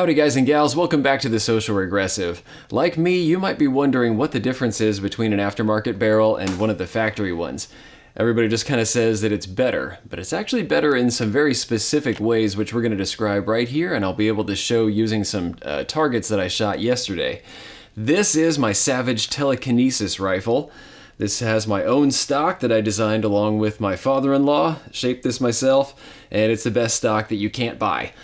Howdy guys and gals, welcome back to The Social Regressive. Like me, you might be wondering what the difference is between an aftermarket barrel and one of the factory ones. Everybody just kind of says that it's better, but it's actually better in some very specific ways which we're going to describe right here, and I'll be able to show using some targets that I shot yesterday. This is my Savage Telekinesis rifle. This has my own stock that I designed along with my father-in-law, shaped this myself, and it's the best stock that you can't buy.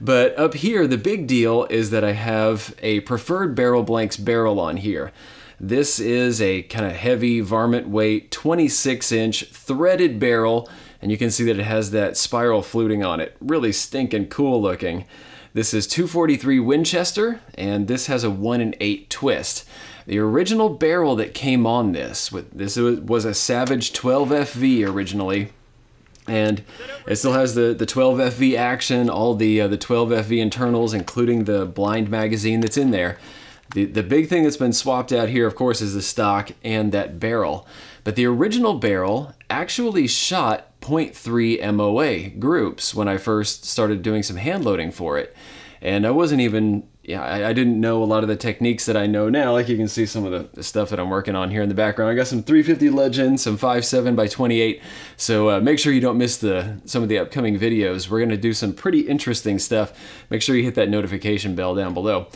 But up here, the big deal is that I have a Preferred Barrel Blanks barrel on here. This is a kind of heavy varmint weight, 26-inch threaded barrel, and you can see that it has that spiral fluting on it. Really stinking cool looking. This is .243 Winchester, and this has a 1-in-8 twist. The original barrel that came on this was a Savage 12FV originally, and it still has the 12FV action, all the 12FV internals, including the blind magazine that's in there. The big thing that's been swapped out here, of course, is the stock and that barrel. But the original barrel actually shot .3 MOA groups when I first started doing some hand loading for it, and I wasn't even... Yeah, I didn't know a lot of the techniques that I know now. Like you can see some of the stuff that I'm working on here in the background. I got some 350 Legend, some 5.7x28. So make sure you don't miss some of the upcoming videos. We're gonna do some pretty interesting stuff. Make sure you hit that notification bell down below.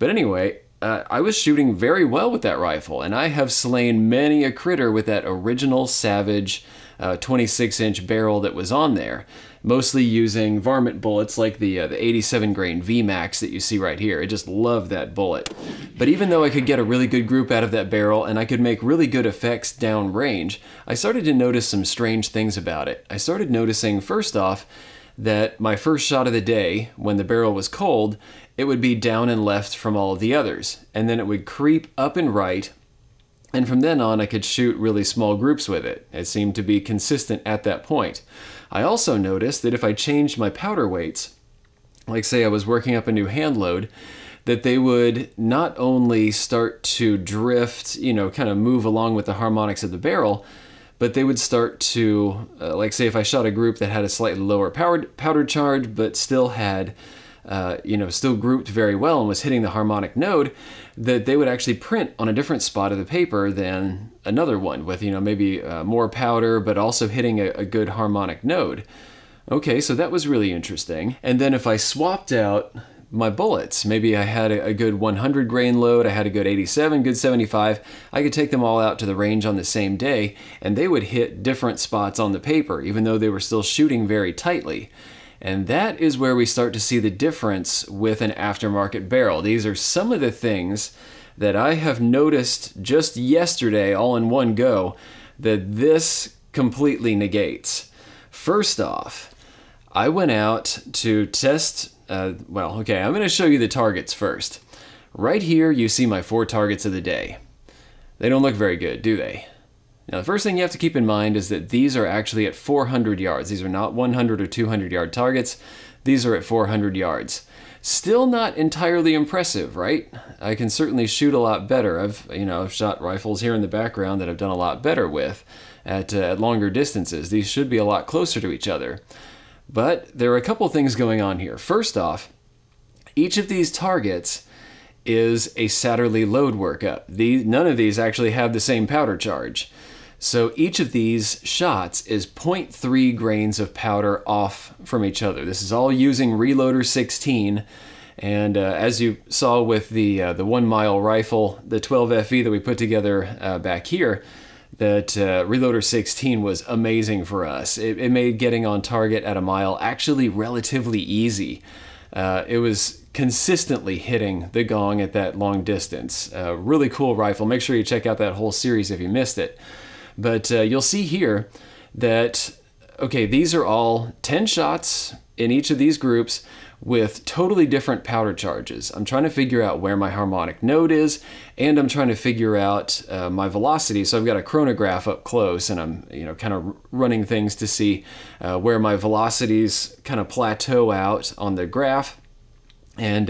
But anyway, I was shooting very well with that rifle, and I have slain many a critter with that original Savage 26-inch barrel that was on there. Mostly using varmint bullets like the 87 grain VMAX that you see right here. I just love that bullet. But even though I could get a really good group out of that barrel and I could make really good effects downrange, I started to notice some strange things about it. I started noticing, first off, that my first shot of the day, when the barrel was cold, it would be down and left from all of the others. And then it would creep up and right. And from then on, I could shoot really small groups with it. It seemed to be consistent at that point. I also noticed that if I changed my powder weights, like say I was working up a new hand load, that they would not only start to drift, you know, kind of move along with the harmonics of the barrel, but they would start to, like say if I shot a group that had a slightly lower powder charge, but still had, you know, still grouped very well and was hitting the harmonic node, that they would actually print on a different spot of the paper than another one with, you know, maybe more powder, but also hitting a good harmonic node. Okay, so that was really interesting. And then if I swapped out my bullets, maybe I had a good 100 grain load, I had a good 87, good 75, I could take them all out to the range on the same day, and they would hit different spots on the paper, even though they were still shooting very tightly. And that is where we start to see the difference with an aftermarket barrel. These are some of the things that I have noticed just yesterday, all in one go, that this completely negates. First off, I went out to test, well, okay, I'm gonna show you the targets first. Right here, you see my 4 targets of the day. They don't look very good, do they? Now, the first thing you have to keep in mind is that these are actually at 400 yards. These are not 100 or 200 yard targets. These are at 400 yards. Still not entirely impressive, right? I can certainly shoot a lot better. I've shot rifles here in the background that I've done a lot better with at longer distances. These should be a lot closer to each other. But there are a couple things going on here. First off, each of these targets is a Satterlee load workup. None of these actually have the same powder charge. So each of these shots is 0.3 grains of powder off from each other. This is all using Reloader 16. And as you saw with the 1 mile rifle, the 12FV that we put together back here, that Reloader 16 was amazing for us. It made getting on target at a mile actually relatively easy. It was consistently hitting the gong at that long distance. Really cool rifle. Make sure you check out that whole series if you missed it. But you'll see here that, okay, these are all 10 shots in each of these groups with totally different powder charges. I'm trying to figure out where my harmonic node is, and I'm trying to figure out my velocity. So I've got a chronograph up close, and I'm, you know, kind of running things to see where my velocities kind of plateau out on the graph, and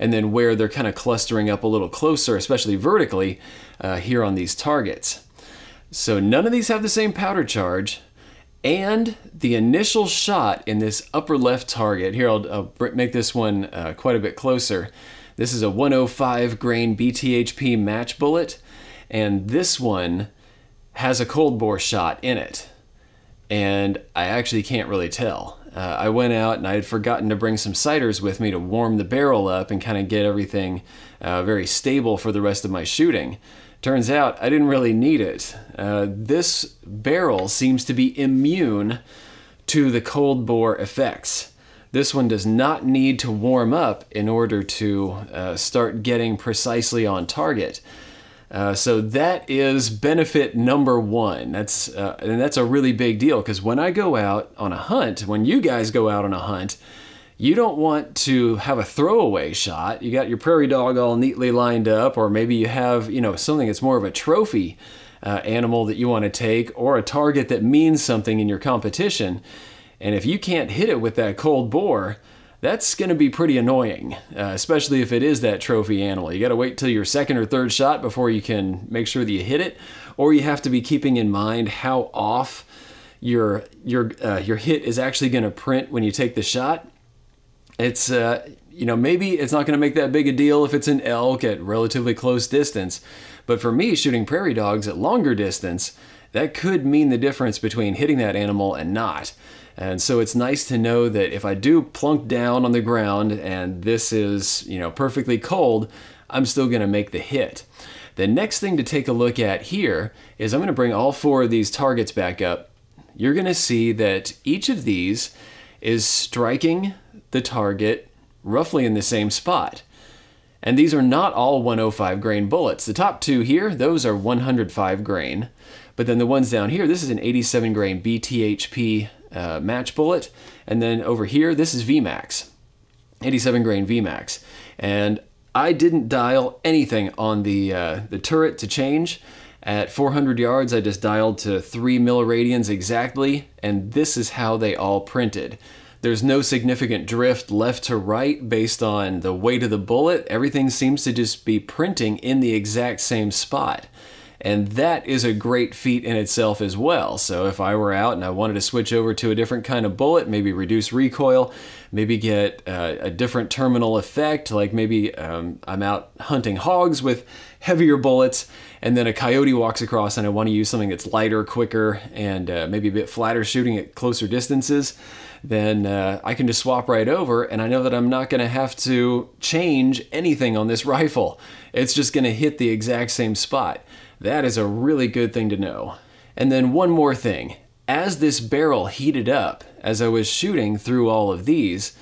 then where they're kind of clustering up a little closer, especially vertically here on these targets. So none of these have the same powder charge, and the initial shot in this upper left target. Here, I'll make this one quite a bit closer. This is a 105 grain BTHP match bullet, and this one has a cold bore shot in it. And I actually can't really tell. I went out and I had forgotten to bring some ciders with me to warm the barrel up and kind of get everything very stable for the rest of my shooting. Turns out I didn't really need it. This barrel seems to be immune to the cold bore effects. This one does not need to warm up in order to start getting precisely on target. So that is benefit number one. And that's a really big deal, because when I go out on a hunt, when you guys go out on a hunt, you don't want to have a throwaway shot. You got your prairie dog all neatly lined up, or maybe you have, you know, something that's more of a trophy animal that you want to take, or a target that means something in your competition. And if you can't hit it with that cold bore, that's going to be pretty annoying, especially if it is that trophy animal. You got to wait till your second or third shot before you can make sure that you hit it, or you have to be keeping in mind how off your hit is actually going to print when you take the shot. It's you know, maybe it's not going to make that big a deal if it's an elk at relatively close distance, but for me shooting prairie dogs at longer distance, that could mean the difference between hitting that animal and not. And so it's nice to know that if I do plunk down on the ground and this is, you know, perfectly cold, I'm still going to make the hit. The next thing to take a look at here is I'm going to bring all four of these targets back up. You're going to see that each of these is striking the target roughly in the same spot. And these are not all 105 grain bullets. The top two here, those are 105 grain. But then the ones down here, this is an 87 grain BTHP match bullet, and then over here this is VMAX, 87 grain VMAX, and I didn't dial anything on the turret to change. At 400 yards I just dialed to 3 milliradians exactly, and this is how they all printed. There's no significant drift left to right based on the weight of the bullet. Everything seems to just be printing in the exact same spot. And that is a great feat in itself as well. So if I were out and I wanted to switch over to a different kind of bullet, maybe reduce recoil, maybe get a different terminal effect, like maybe I'm out hunting hogs with heavier bullets, and then a coyote walks across and I want to use something that's lighter, quicker, and maybe a bit flatter shooting at closer distances, then I can just swap right over, and I know that I'm not going to have to change anything on this rifle. It's just going to hit the exact same spot. That is a really good thing to know. And then one more thing. As this barrel heated up, as I was shooting through all of these,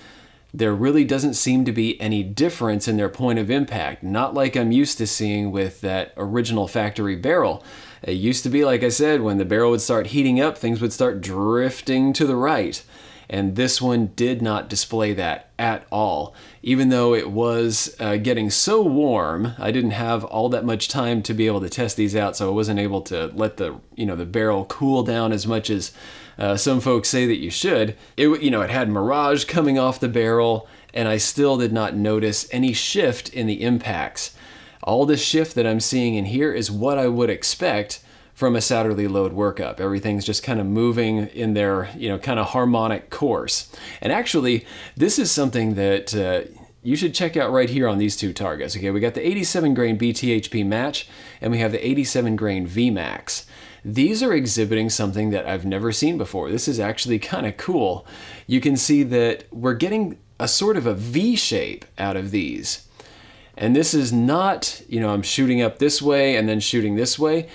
there really doesn't seem to be any difference in their point of impact. Not like I'm used to seeing with that original factory barrel. It used to be, like I said, when the barrel would start heating up, things would start drifting to the right. And this one did not display that at all. Even though it was getting so warm, I didn't have all that much time to be able to test these out, so I wasn't able to let the, you know, the barrel cool down as much as some folks say that you should. It, you know, it had mirage coming off the barrel, and I still did not notice any shift in the impacts. All the shift that I'm seeing in here is what I would expect from a Satterlee load workup. Everything's just kind of moving in their, you know, kind of harmonic course. And actually, this is something that you should check out right here on these two targets. Okay, we got the 87 grain BTHP match, and we have the 87 grain VMAX. These are exhibiting something that I've never seen before. This is actually kind of cool. You can see that we're getting a sort of a V shape out of these. And this is not, you know, I'm shooting up this way and then shooting this way,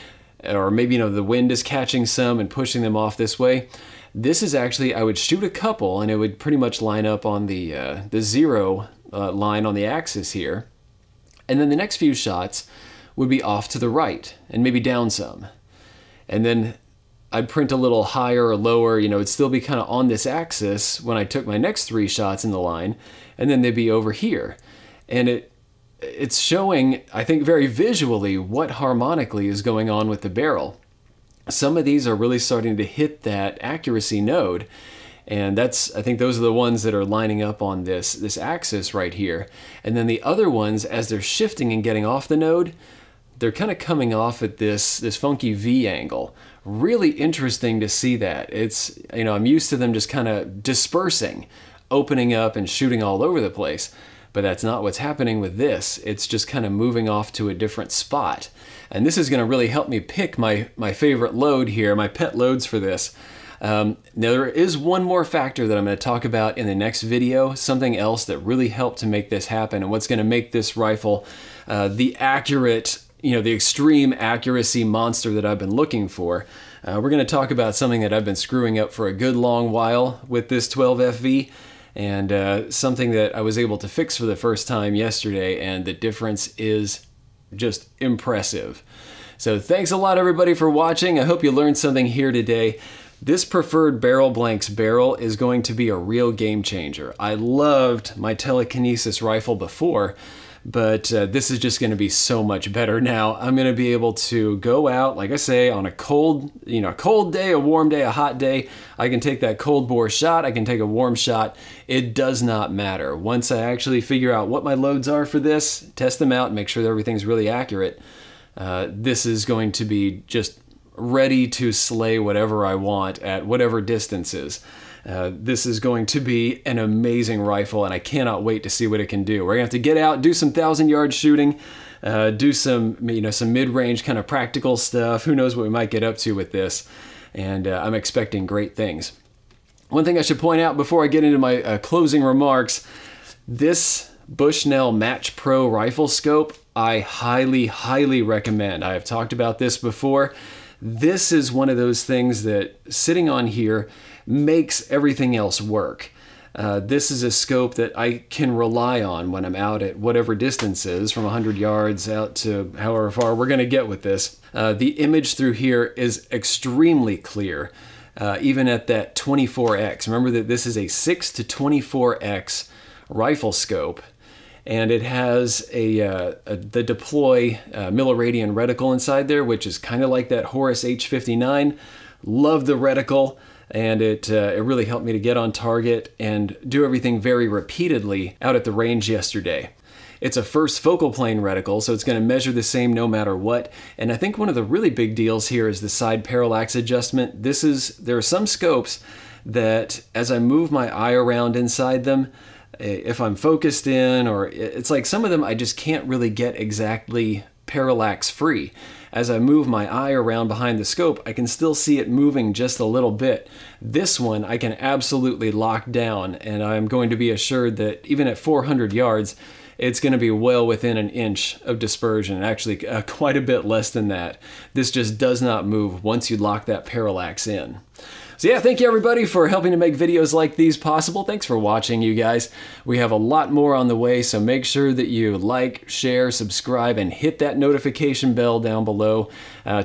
or maybe, you know, the wind is catching some and pushing them off this way. This is actually, I would shoot a couple and it would pretty much line up on the zero line on the axis here. And then the next few shots would be off to the right and maybe down some. And then I'd print a little higher or lower, you know, it'd still be kind of on this axis when I took my next three shots in the line, and then they'd be over here. And it's showing, I think, very visually what harmonically is going on with the barrel. Some of these are really starting to hit that accuracy node, and that's, I think those are the ones that are lining up on this axis right here. And then the other ones, as they're shifting and getting off the node, they're kind of coming off at this funky V angle. Really interesting to see that. It's, you know, I'm used to them just kind of dispersing, opening up and shooting all over the place, but that's not what's happening with this. It's just kind of moving off to a different spot. And this is gonna really help me pick my favorite load here, my pet loads for this. Now there is one more factor that I'm gonna talk about in the next video, something else that really helped to make this happen and what's gonna make this rifle the accurate, you know, the extreme accuracy monster that I've been looking for. We're gonna talk about something that I've been screwing up for a good long while with this 12FV, and something that I was able to fix for the first time yesterday, and the difference is just impressive. So thanks a lot everybody for watching. I hope you learned something here today. This Preferred Barrel Blanks barrel is going to be a real game changer. I loved my Telekinesis rifle before, but this is just gonna be so much better now. I'm gonna be able to go out, like I say, on a cold, you know, a cold day, a warm day, a hot day. I can take that cold bore shot, I can take a warm shot. It does not matter. Once I actually figure out what my loads are for this, test them out, and make sure that everything's really accurate, this is going to be just ready to slay whatever I want at whatever distances. This is going to be an amazing rifle, and I cannot wait to see what it can do. We're gonna have to get out, do some 1,000-yard shooting, do some, you know, some mid-range kind of practical stuff. Who knows what we might get up to with this, and I'm expecting great things. One thing I should point out before I get into my closing remarks, this Bushnell Match Pro rifle scope, I highly, highly recommend. I have talked about this before. This is one of those things that sitting on here makes everything else work. This is a scope that I can rely on when I'm out at whatever distances, from 100 yards out to however far we're gonna get with this. The image through here is extremely clear, even at that 24x. Remember that this is a 6 to 24x rifle scope, and it has the Deploy milliradian reticle inside there, which is kind of like that Horus H59. Love the reticle, and it really helped me to get on target and do everything very repeatedly out at the range yesterday. It's a first focal plane reticle, so it's gonna measure the same no matter what. And I think one of the really big deals here is the side parallax adjustment. There are some scopes that as I move my eye around inside them, if I'm focused in, or it's like some of them I just can't really get exactly parallax free. As I move my eye around behind the scope, I can still see it moving just a little bit. This one I can absolutely lock down, and I'm going to be assured that even at 400 yards, it's going to be well within an inch of dispersion, actually quite a bit less than that. This just does not move once you lock that parallax in. So yeah, thank you everybody for helping to make videos like these possible. Thanks for watching, you guys. We have a lot more on the way, so make sure that you like, share, subscribe, and hit that notification bell down below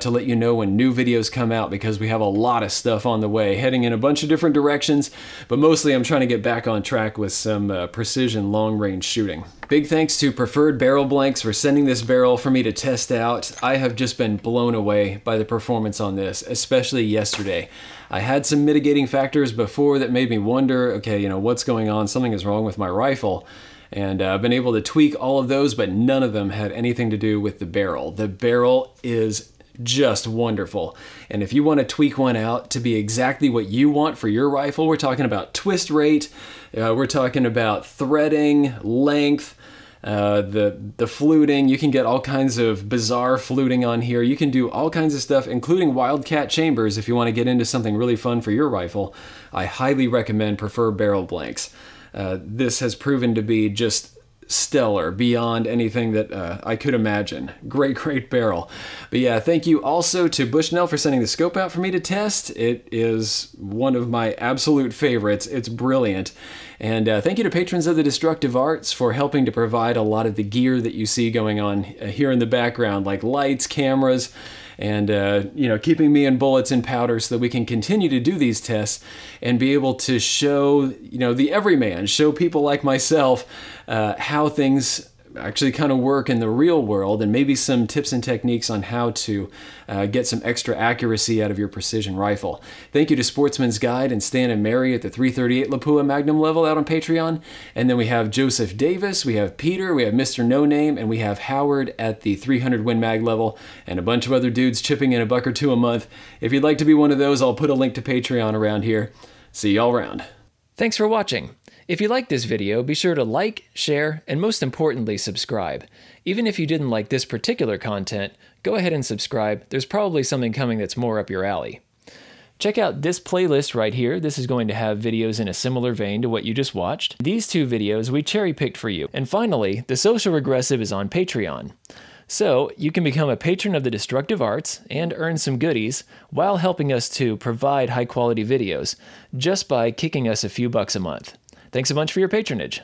to let you know when new videos come out, because we have a lot of stuff on the way, heading in a bunch of different directions, but mostly I'm trying to get back on track with some precision long-range shooting. Big thanks to Preferred Barrel Blanks for sending this barrel for me to test out. I have just been blown away by the performance on this, especially yesterday. I had some mitigating factors before that made me wonder, okay, you know, what's going on? Something is wrong with my rifle. And I've been able to tweak all of those, but none of them had anything to do with the barrel. The barrel is just wonderful. And if you want to tweak one out to be exactly what you want for your rifle, we're talking about twist rate, we're talking about threading, length, the fluting. You can get all kinds of bizarre fluting on here. You can do all kinds of stuff, including wildcat chambers, if you want to get into something really fun for your rifle. I highly recommend Preferred Barrel Blanks. This has proven to be just stellar, beyond anything that I could imagine. Great, great barrel. But yeah, thank you also to Bushnell for sending the scope out for me to test. It is one of my absolute favorites. It's brilliant. And thank you to patrons of the Destructive Arts for helping to provide a lot of the gear that you see going on here in the background, like lights, cameras, and you know, keeping me in bullets and powder so that we can continue to do these tests and be able to show, you know, the everyman, show people like myself how things actually kind of work in the real world, and maybe some tips and techniques on how to get some extra accuracy out of your precision rifle. Thank you to Sportsman's Guide and Stan and Mary at the 338 Lapua Magnum level out on Patreon. And then we have Joseph Davis, we have Peter, we have Mr. No Name, and we have Howard at the 300 Win Mag level, and a bunch of other dudes chipping in $1 or $2 a month. If you'd like to be one of those, I'll put a link to Patreon around here. See y'all around. Thanks for watching. If you liked this video, be sure to like, share, and most importantly, subscribe. Even if you didn't like this particular content, go ahead and subscribe. There's probably something coming that's more up your alley. Check out this playlist right here. This is going to have videos in a similar vein to what you just watched. These two videos we cherry-picked for you. And finally, The Social Regressive is on Patreon. So you can become a patron of the Destructive Arts and earn some goodies while helping us to provide high-quality videos just by kicking us a few bucks a month. Thanks a bunch for your patronage.